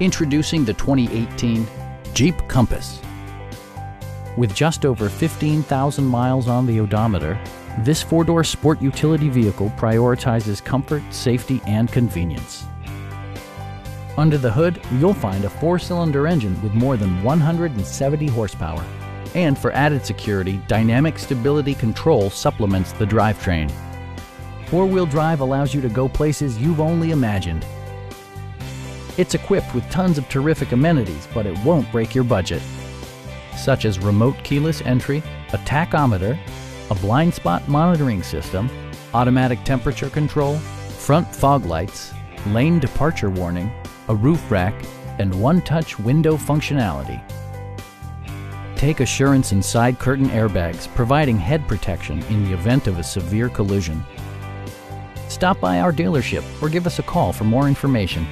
Introducing the 2018 Jeep Compass. With just over 15,000 miles on the odometer, this four-door sport utility vehicle prioritizes comfort, safety, and convenience. Under the hood, you'll find a four-cylinder engine with more than 170 horsepower. And for added security, Dynamic Stability Control supplements the drivetrain. Four-wheel drive allows you to go places you've only imagined. It's equipped with tons of terrific amenities, but it won't break your budget, such as remote keyless entry, a tachometer, a blind spot monitoring system, automatic temperature control, front fog lights, lane departure warning, a roof rack, and one-touch window functionality. Take assurance in side curtain airbags, providing head protection in the event of a severe collision. Stop by our dealership or give us a call for more information.